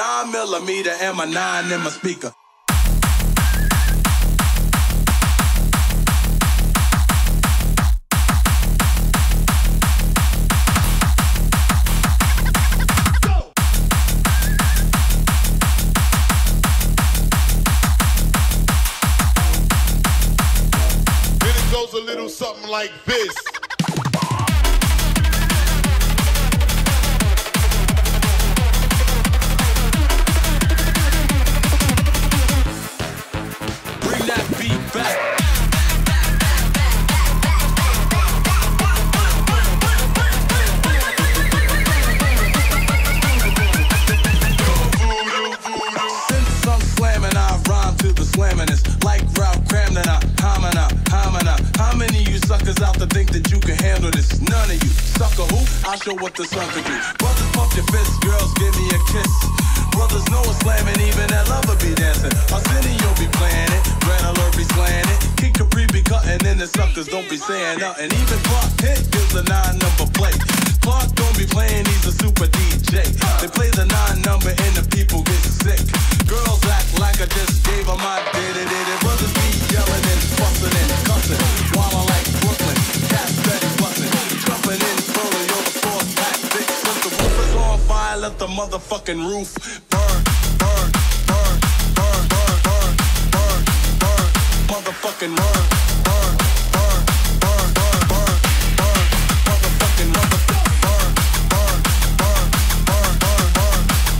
9mm and my 9 in my speaker. Something like this. Bring that beat back. Since I'm slamming, I rhyme to the slamminest. Like Ralph Cramden, I hymen up, hymen up. How many of you suckers out there think that you can handle this? None of you. Sucker who? I show what the sun can do. Brothers, pump your fists. Girls, give me a kiss. Brothers know it's slamming. Even that lover be dancing. Arsenio be playing it. Brad Alert be slaying it. King Capri be cutting in the suckers. Don't be saying nothing. Even Clark Kent gives a 9-number play. Clark don't be playing. He's a super DJ. They play the 9 number and the people get sick. Girls act like I just gave them my diddy diddy. Brothers be yelling and fussing and cussing. Walla like Brooklyn, cats steady bustin', jumpin' in slowly on the floor, back thick. Let the roof is on fire, let the motherfucking roof burn, burn, burn, burn, burn, burn, burn, burn, motherfucking burn, burn, burn, burn, burn, burn, burn, motherfucking motherfucking burn, burn, burn, burn, burn, burn,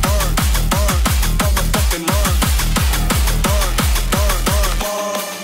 burn, burn, motherfucking burn, burn, burn, burn, motherfucking.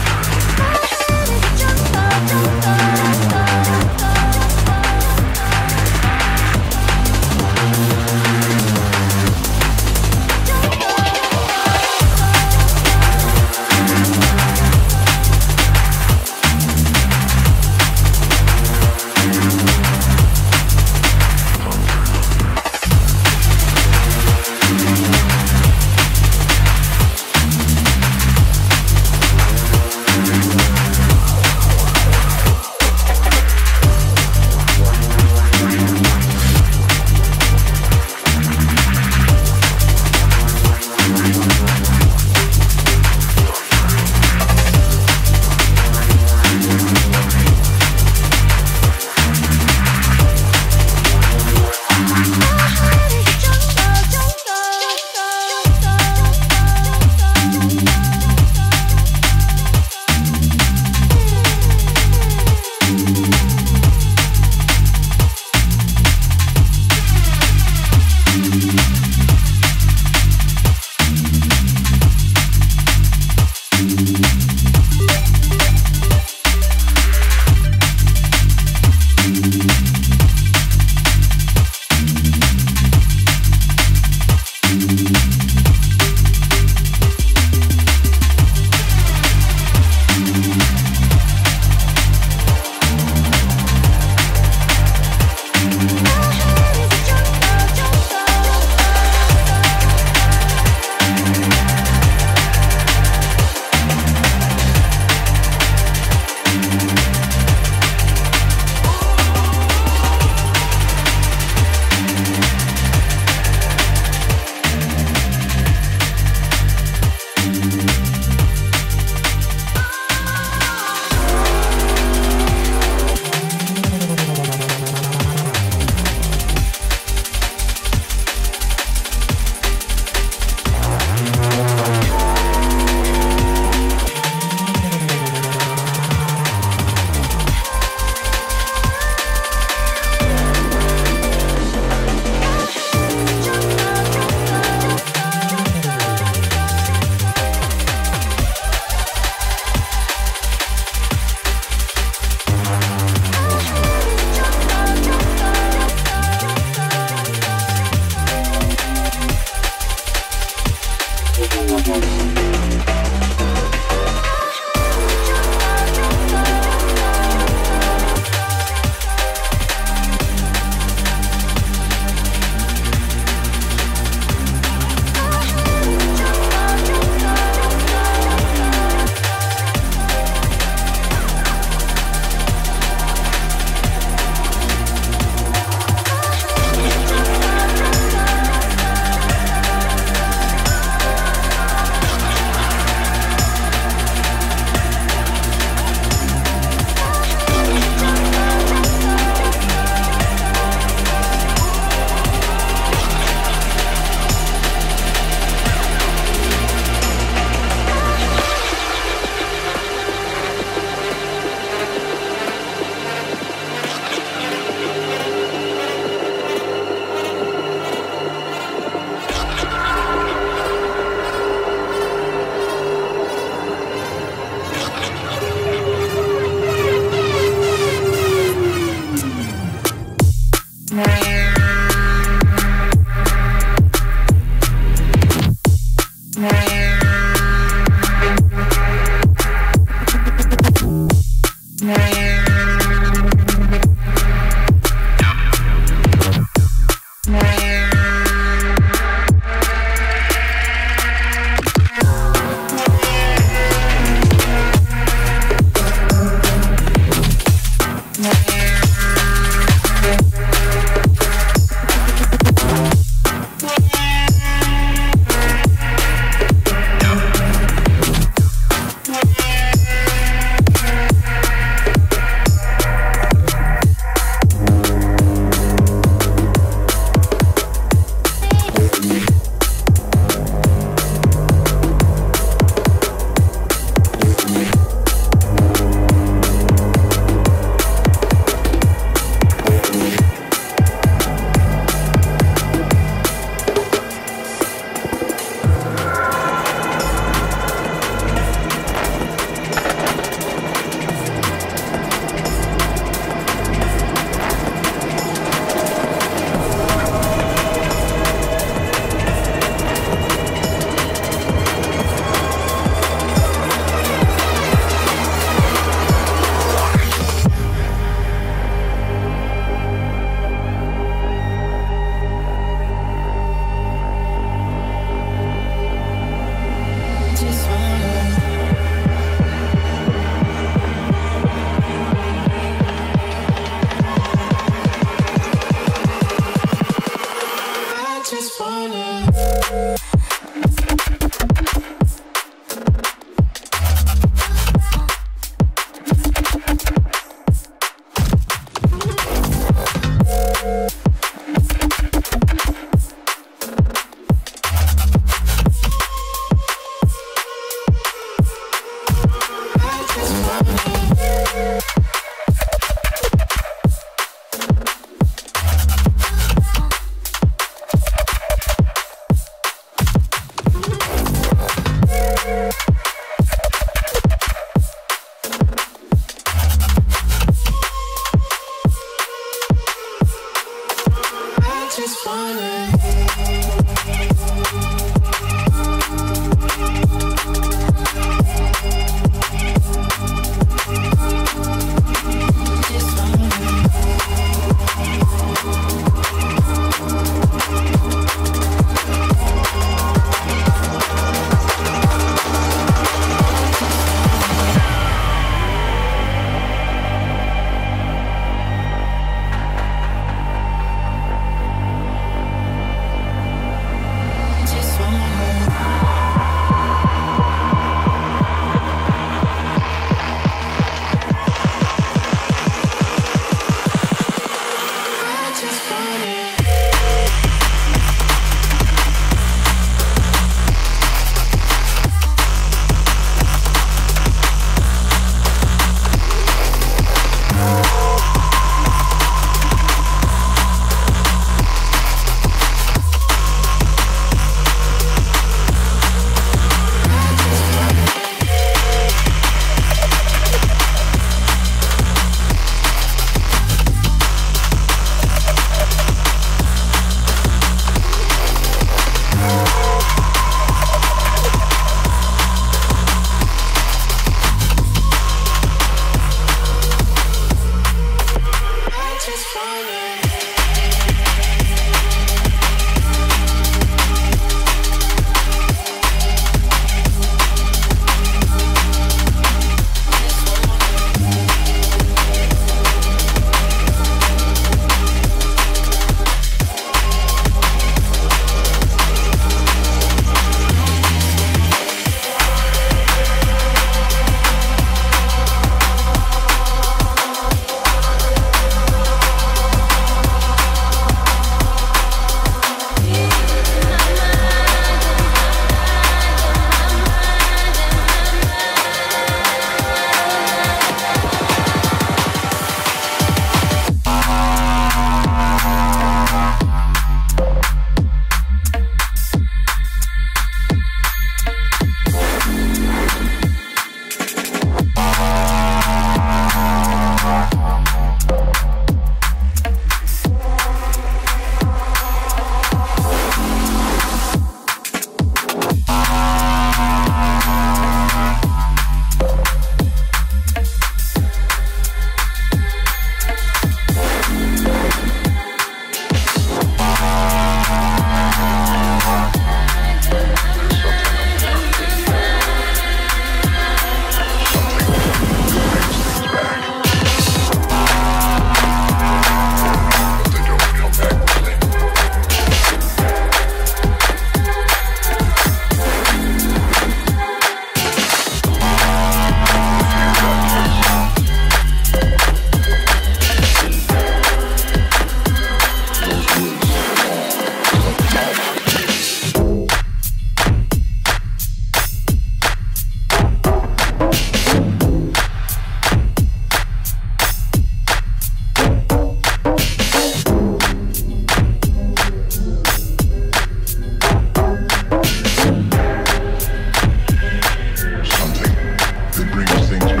I shine.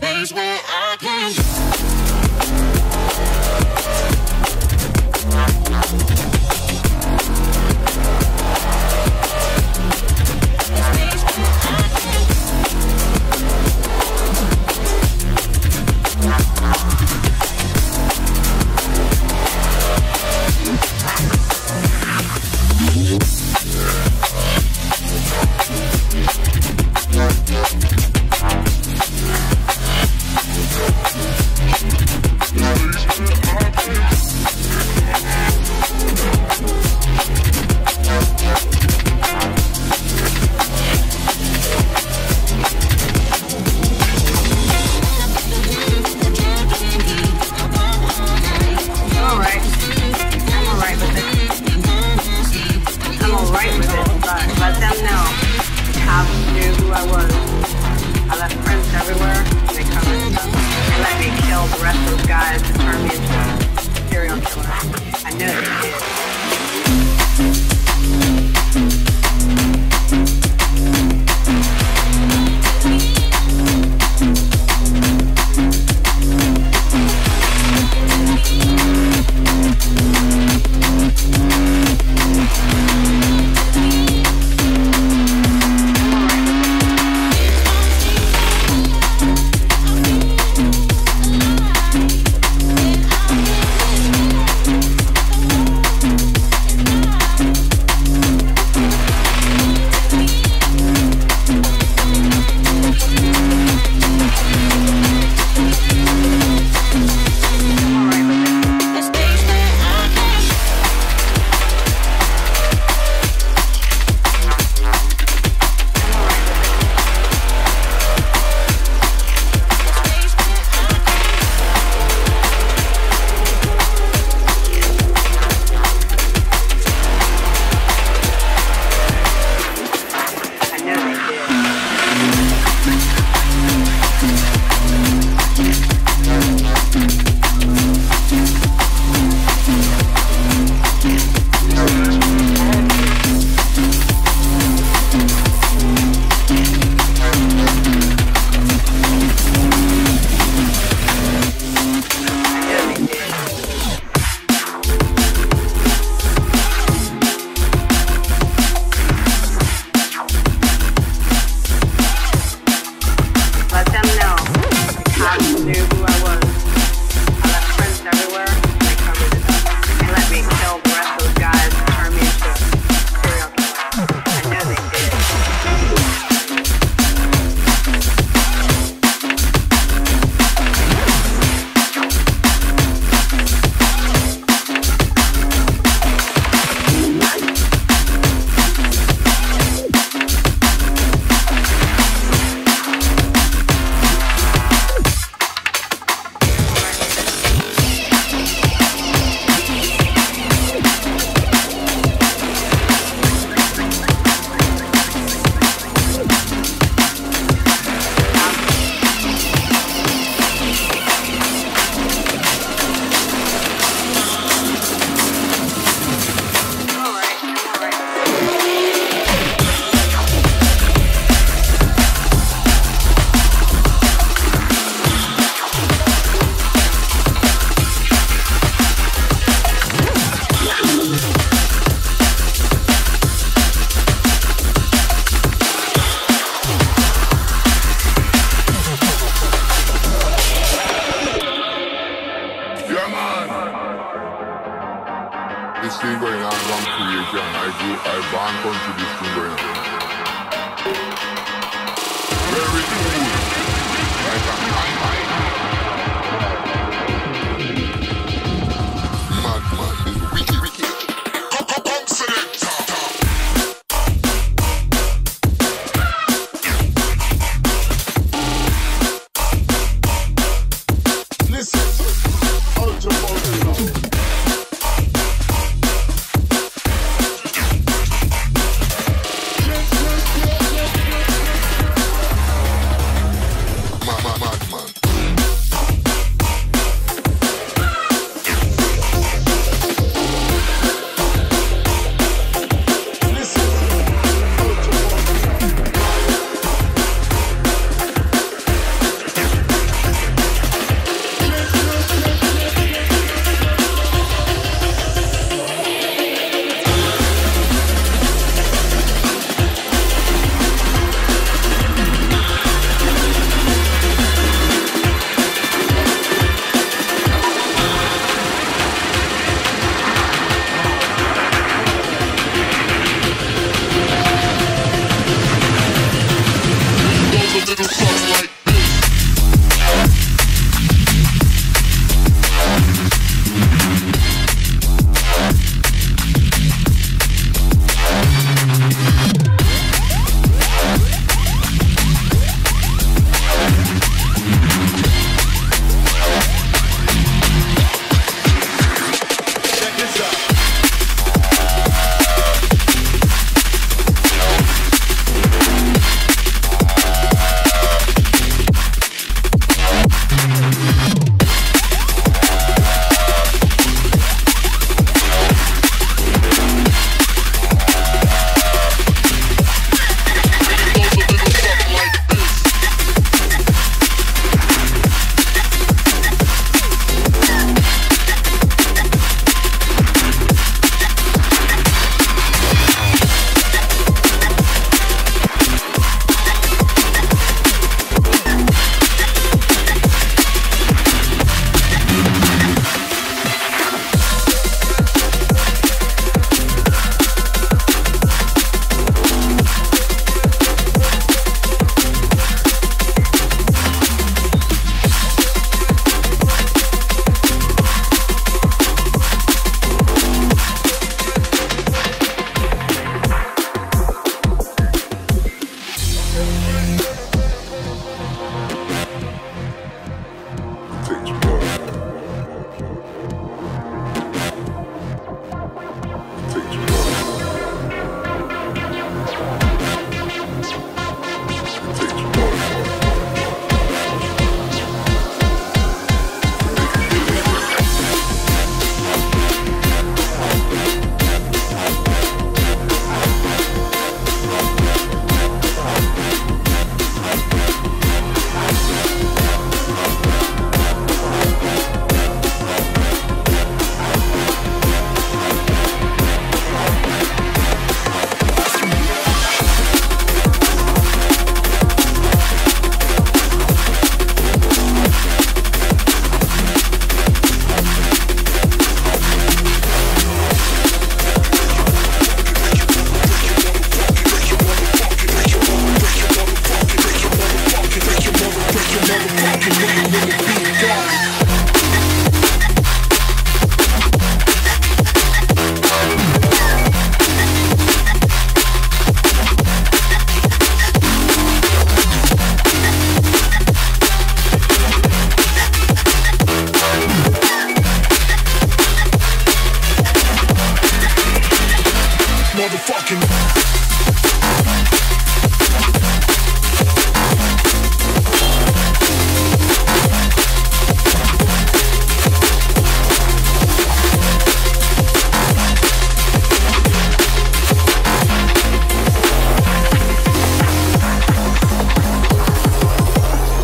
space where I can.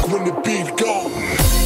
When the beat goes.